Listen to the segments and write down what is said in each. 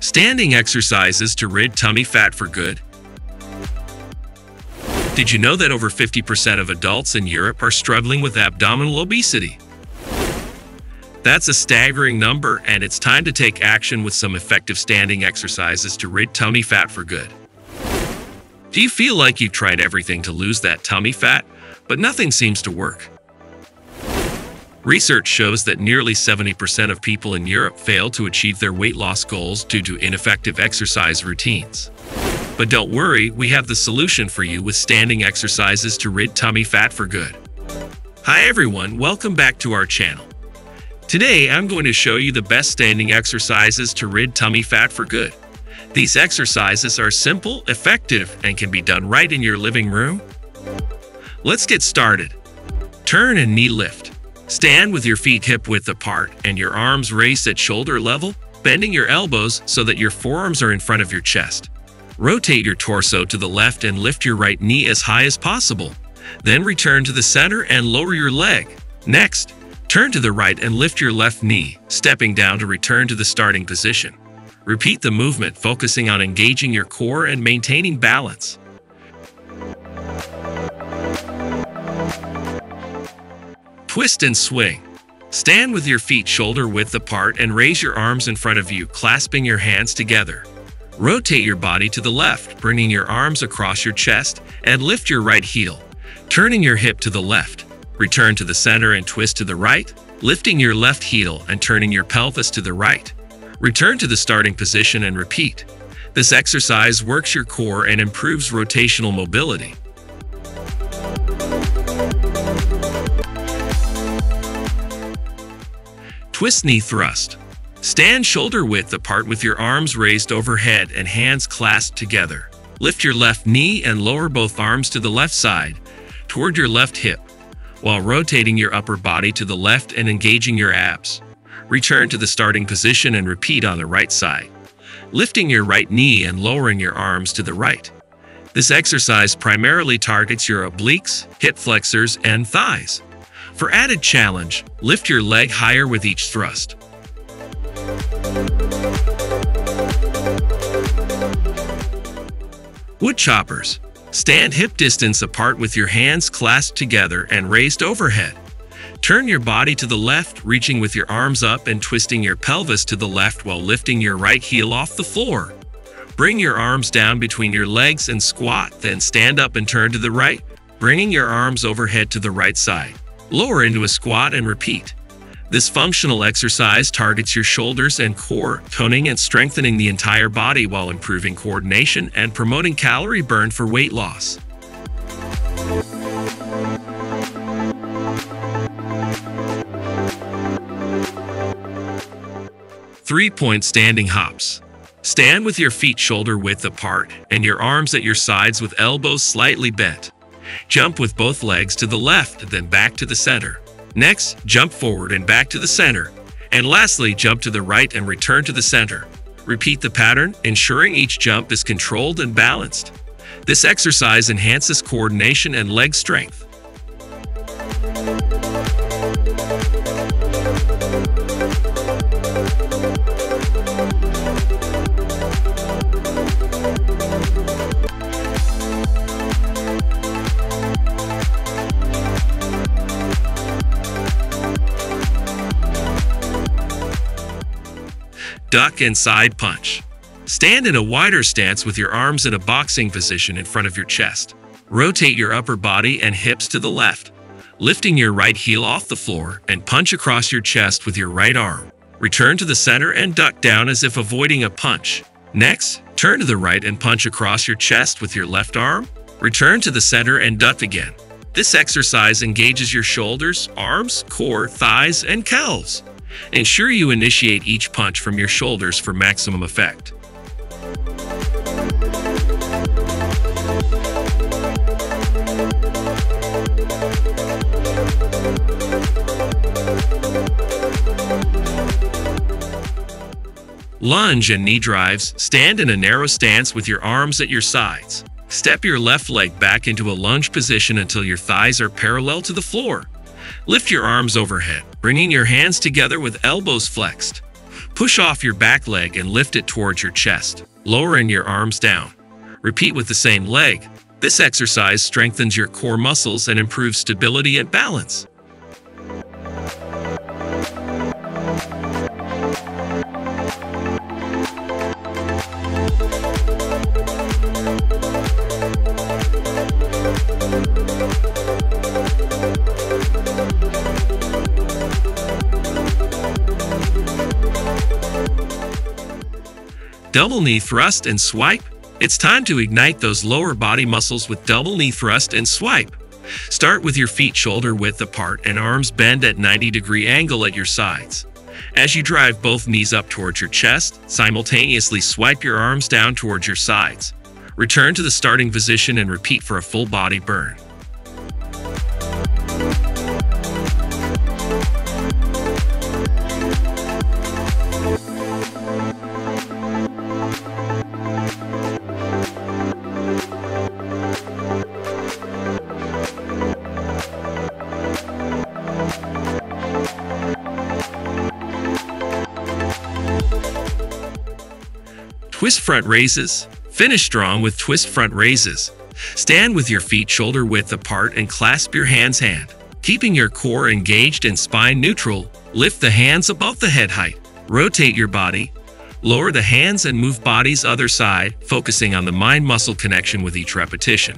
Standing exercises to rid tummy fat for good. Did you know that over 50% of adults in Europe are struggling with abdominal obesity? That's a staggering number, and it's time to take action with some effective standing exercises to rid tummy fat for good. Do you feel like you've tried everything to lose that tummy fat, but nothing seems to work? Research shows that nearly 70% of people in Europe fail to achieve their weight loss goals due to ineffective exercise routines. But don't worry, we have the solution for you with standing exercises to rid tummy fat for good. Hi everyone, welcome back to our channel. Today I'm going to show you the best standing exercises to rid tummy fat for good. These exercises are simple, effective, and can be done right in your living room. Let's get started. Turn and knee lift. Stand with your feet hip-width apart and your arms raised at shoulder level, bending your elbows so that your forearms are in front of your chest. Rotate your torso to the left and lift your right knee as high as possible. Then return to the center and lower your leg. Next, turn to the right and lift your left knee, stepping down to return to the starting position. Repeat the movement, focusing on engaging your core and maintaining balance. Twist and swing. Stand with your feet shoulder-width apart and raise your arms in front of you, clasping your hands together. Rotate your body to the left, bringing your arms across your chest, and lift your right heel, turning your hip to the left. Return to the center and twist to the right, lifting your left heel and turning your pelvis to the right. Return to the starting position and repeat. This exercise works your core and improves rotational mobility. Twist knee thrust. Stand shoulder-width apart with your arms raised overhead and hands clasped together. Lift your left knee and lower both arms to the left side, toward your left hip, while rotating your upper body to the left and engaging your abs. Return to the starting position and repeat on the right side, lifting your right knee and lowering your arms to the right. This exercise primarily targets your obliques, hip flexors, and thighs. For added challenge, lift your leg higher with each thrust. Wood choppers. Stand hip distance apart with your hands clasped together and raised overhead. Turn your body to the left, reaching with your arms up and twisting your pelvis to the left while lifting your right heel off the floor. Bring your arms down between your legs and squat, then stand up and turn to the right, bringing your arms overhead to the right side. Lower into a squat and repeat. This functional exercise targets your shoulders and core, toning and strengthening the entire body while improving coordination and promoting calorie burn for weight loss. Three-point standing hops. Stand with your feet shoulder-width apart and your arms at your sides with elbows slightly bent. Jump with both legs to the left, then back to the center. Next, jump forward and back to the center. And lastly, jump to the right and return to the center. Repeat the pattern, ensuring each jump is controlled and balanced. This exercise enhances coordination and leg strength. Duck and side punch. Stand in a wider stance with your arms in a boxing position in front of your chest. Rotate your upper body and hips to the left, lifting your right heel off the floor and punch across your chest with your right arm. Return to the center and duck down as if avoiding a punch. Next, turn to the right and punch across your chest with your left arm. Return to the center and duck again. This exercise engages your shoulders, arms, core, thighs, and calves. Ensure you initiate each punch from your shoulders for maximum effect. Lunge and knee drives. Stand in a narrow stance with your arms at your sides. Step your left leg back into a lunge position until your thighs are parallel to the floor. Lift your arms overhead, bringing your hands together with elbows flexed. Push off your back leg and lift it towards your chest, lowering your arms down. Repeat with the same leg. This exercise strengthens your core muscles and improves stability and balance. Double knee thrust and swipe. It's time to ignite those lower body muscles with double knee thrust and swipe. Start with your feet shoulder width apart and arms bend at 90-degree angle at your sides. As you drive both knees up towards your chest, simultaneously swipe your arms down towards your sides. Return to the starting position and repeat for a full body burn. Twist front raises. Finish strong with twist front raises. Stand with your feet shoulder width apart and clasp your hands hand, keeping your core engaged and spine neutral. Lift the hands above the head height. Rotate your body. Lower the hands and move body's other side, focusing on the mind-muscle connection with each repetition.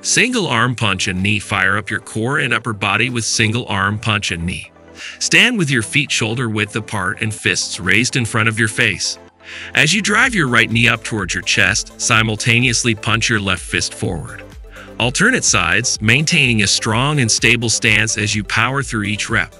Single arm punch and knee. Fire up your core and upper body with single arm punch and knee. Stand with your feet shoulder width apart and fists raised in front of your face. As you drive your right knee up towards your chest, simultaneously punch your left fist forward. Alternate sides, maintaining a strong and stable stance as you power through each rep.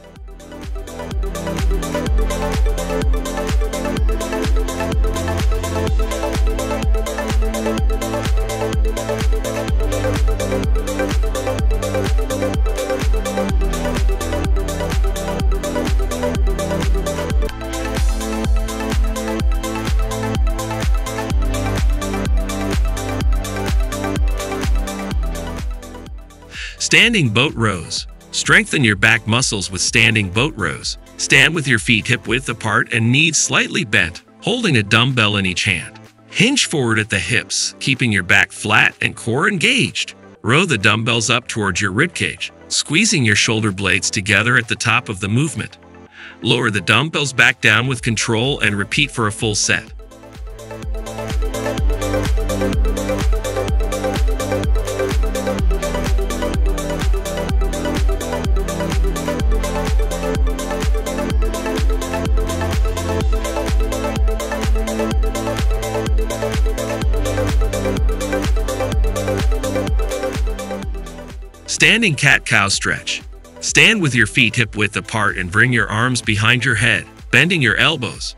Standing boat rows. Strengthen your back muscles with standing boat rows. Stand with your feet hip-width apart and knees slightly bent, holding a dumbbell in each hand. Hinge forward at the hips, keeping your back flat and core engaged. Row the dumbbells up towards your ribcage, squeezing your shoulder blades together at the top of the movement. Lower the dumbbells back down with control and repeat for a full set. Standing cat-cow stretch. Stand with your feet hip-width apart and bring your arms behind your head, bending your elbows.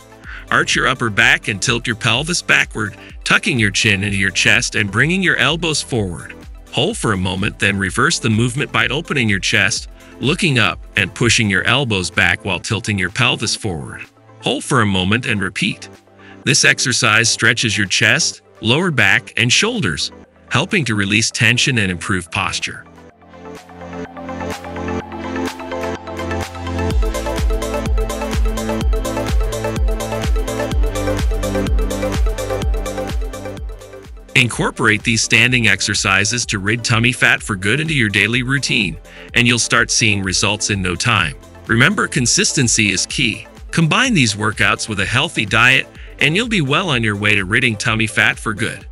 Arch your upper back and tilt your pelvis backward, tucking your chin into your chest and bringing your elbows forward. Hold for a moment, then reverse the movement by opening your chest, looking up, and pushing your elbows back while tilting your pelvis forward. Hold for a moment and repeat. This exercise stretches your chest, lower back, and shoulders, helping to release tension and improve posture. Incorporate these standing exercises to rid tummy fat for good into your daily routine, and you'll start seeing results in no time. Remember, consistency is key. Combine these workouts with a healthy diet, and you'll be well on your way to ridding tummy fat for good.